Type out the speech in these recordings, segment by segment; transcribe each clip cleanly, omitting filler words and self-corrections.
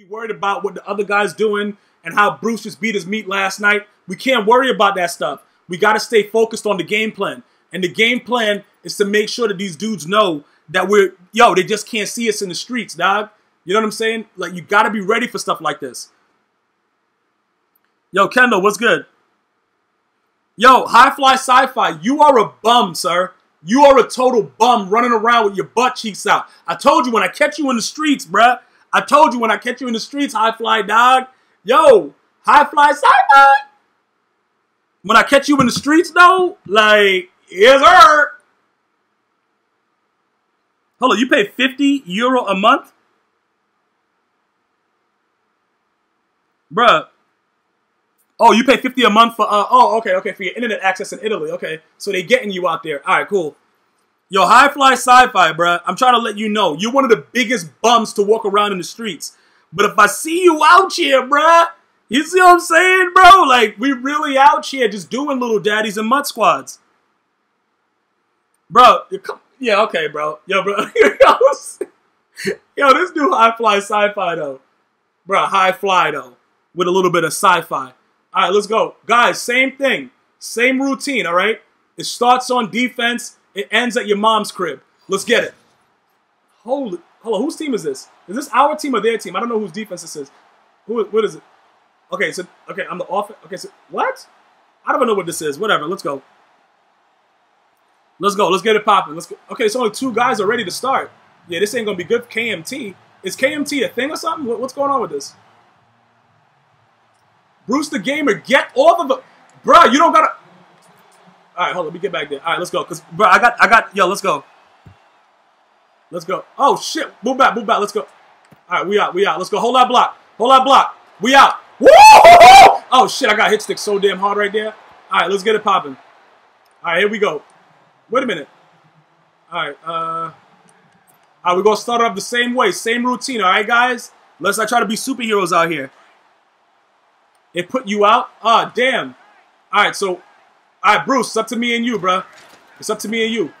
be worried about what the other guy's doing and how Bruce just beat his meat last night. We can't worry about that stuff. We got to stay focused on the game plan. And the game plan is to make sure that these dudes know that we're, yo, they just can't see us in the streets, dog. You know what I'm saying? Like, you got to be ready for stuff like this. Yo, Kendall, what's good? Yo, High Fly Sci-Fi, you are a bum, sir. You are a total bum running around with your butt cheeks out. I told you when I catch you in the streets, bruh. I told you when I catch you in the streets, High Fly, dog. Yo, High Fly Sci-Fi. When I catch you in the streets, though, like, here's her. Hold on, you pay 50 euro a month? Bruh. Oh, you pay 50 a month for, okay, for your internet access in Italy. Okay, so they getting you out there. All right, cool. Yo, High Fly Sci-Fi, bruh, I'm trying to let you know, you're one of the biggest bums to walk around in the streets. But if I see you out here, bruh, you see what I'm saying, bro? Like, we really out here just doing little daddies and mutt squads. Bro, yeah, okay, bro. Yo, bro. Yo, this new High Fly Sci-Fi, though. Bro, High Fly, though, with a little bit of sci-fi. All right, let's go. Guys, same thing. Same routine, all right? It starts on defense. It ends at your mom's crib. Let's get it. Holy, hold on, whose team is this? Is this our team or their team? I don't know whose defense this is. What is it? Okay, so, okay, I'm the offense. Okay, so, what? I don't know what this is. Whatever, let's go. Let's go. Let's get it popping. Let's go. Okay, it's only two guys already to start. Yeah, this ain't going to be good for KMT. Is KMT a thing or something? What's going on with this? Bruce the Gamer, get off of it. Bro, you don't got to. All right, hold on. Let me get back there. All right, let's go. Because, bro, I got, yo, let's go. Let's go. Oh, shit. Move back, move back. Let's go. All right, we out. Let's go. Hold that block. Hold that block. We out. Woo! Oh, shit, I got hit stick so damn hard right there. All right, let's get it popping. All right, here we go. Wait a minute. All right, we're going to start off the same way, same routine, all right, guys? Let's not try to be superheroes out here. It put you out? Ah, damn. All right, so, all right, Bruce, it's up to me and you, bro. It's up to me and you.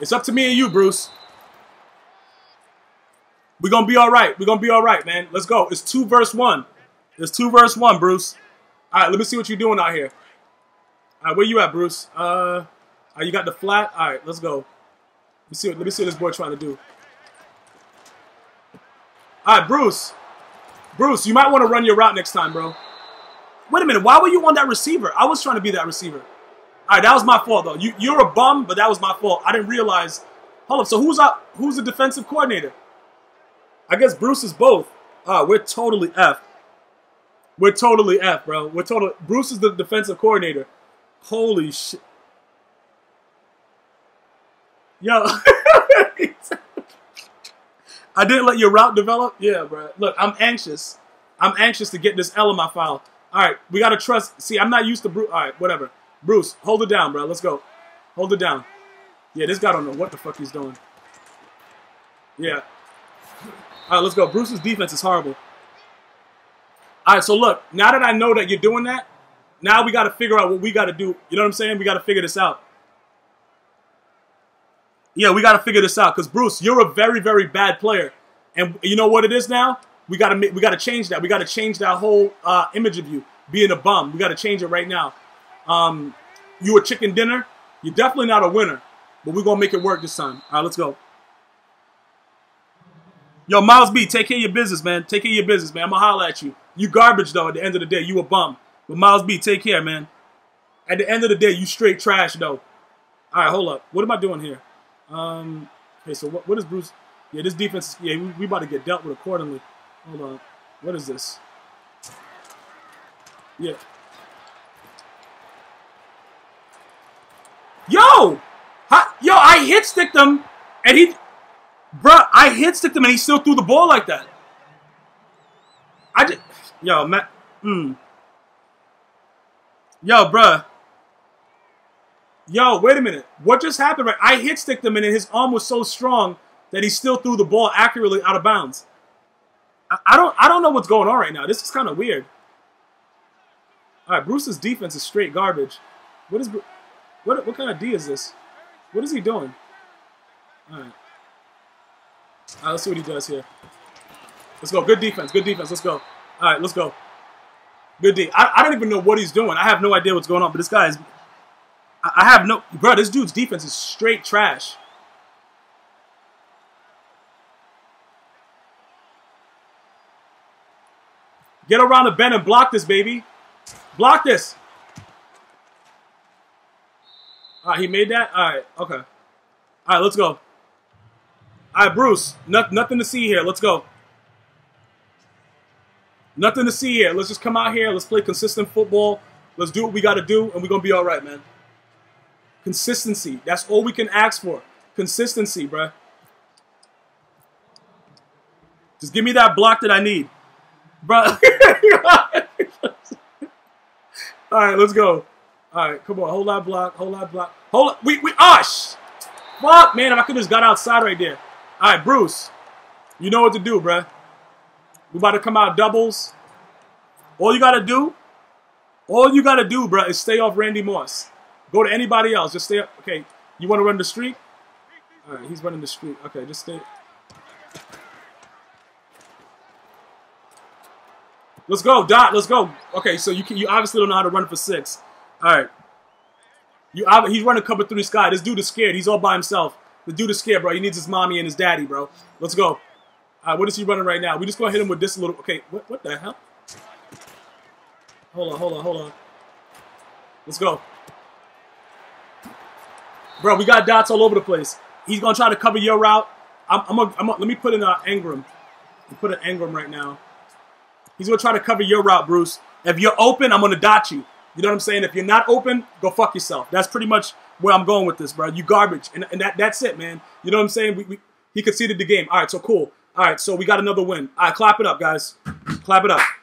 It's up to me and you, Bruce. We're going to be all right. We're going to be all right, man. Let's go. It's 2 versus 1. It's 2 versus 1, Bruce. All right, let me see what you're doing out here. All right, where you at, Bruce? You got the flat? All right, let's go. Let me see what this boy trying to do. All right, Bruce. Bruce, you might want to run your route next time, bro. Wait a minute. Why were you on that receiver? I was trying to be that receiver. All right, that was my fault, though. You're a bum, but that was my fault. I didn't realize. Hold up. So who's the defensive coordinator? I guess Bruce is both. We're totally F. We're totally F, bro. We're totally. Bruce is the defensive coordinator. Holy shit. Yo. I didn't let your route develop? Yeah, bro. Look, I'm anxious. I'm anxious to get this L in my file. All right, we got to trust. See, I'm not used to Bruce. All right, whatever. Bruce, hold it down, bro. Let's go. Hold it down. Yeah, this guy don't know what the fuck he's doing. Yeah. All right, let's go. Bruce's defense is horrible. All right, so look, now that I know that you're doing that, now we got to figure out what we got to do. You know what I'm saying? We got to figure this out. Yeah, we got to figure this out because, Bruce, you're a very, very bad player. And you know what it is now? We got to change that. We got to change that whole image of you being a bum. We got to change it right now. You a chicken dinner. You're definitely not a winner, but we're going to make it work this time. All right, let's go. Yo, Miles B, take care of your business, man. Take care of your business, man. I'm going to holler at you. You garbage, though, at the end of the day. You a bum. But Miles B, take care, man. At the end of the day, you straight trash, though. All right, hold up. What am I doing here? Okay, so what is Bruce? Yeah, this defense, yeah, we about to get dealt with accordingly. Hold on. What is this? Yeah. Yo! Yo, I hit-sticked him, and he... Bruh, I hit-sticked him and he still threw the ball like that. I just... Yo, man. Yo, bruh. Yo, wait a minute. What just happened? Right? I hit-sticked him and his arm was so strong that he still threw the ball accurately out of bounds. I don't know what's going on right now. This is kind of weird. All right, Bruce's defense is straight garbage. What kind of D is this? What is he doing? All right. All right, let's see what he does here. Let's go. Good defense. Good defense. Let's go. All right, let's go. Good D. I don't even know what he's doing. I have no idea what's going on, but this guy is... I have no... Bro, this dude's defense is straight trash. Get around the bend and block this, baby. Block this. All right, he made that? All right, okay. All right, let's go. All right, Bruce, nothing to see here. Let's go. Nothing to see here. Let's just come out here. Let's play consistent football. Let's do what we got to do, and we're going to be all right, man. Consistency. That's all we can ask for. Consistency, bro. Just give me that block that I need. Bro. All right, let's go. All right, come on. Hold that block. Hold that block. Hold it. We osh. Fuck, man. If I could have just got outside right there. All right, Bruce. You know what to do, bro. We're about to come out doubles. All you got to do, bro, is stay off Randy Moss. Go to anybody else. Just stay up. Okay, you want to run the street? All right, he's running the street. Okay, just stay. Let's go, Dot. Let's go. Okay, so you obviously don't know how to run for six. All right. He's running cover three sky. This dude is scared. He's all by himself. The dude is scared, bro. He needs his mommy and his daddy, bro. Let's go. All right, what is he running right now? We just gonna hit him with this little. Okay, what the hell? Hold on. Let's go, bro. We got dots all over the place. He's gonna try to cover your route. Let me put in Engram. Put an Engram right now. He's gonna try to cover your route, Bruce. If you're open, I'm gonna dot you. You know what I'm saying? If you're not open, go fuck yourself. That's pretty much where I'm going with this, bro. You garbage, and that's it, man. You know what I'm saying? He conceded the game. All right, so cool. All right, so we got another win. All right, clap it up, guys. Clap it up.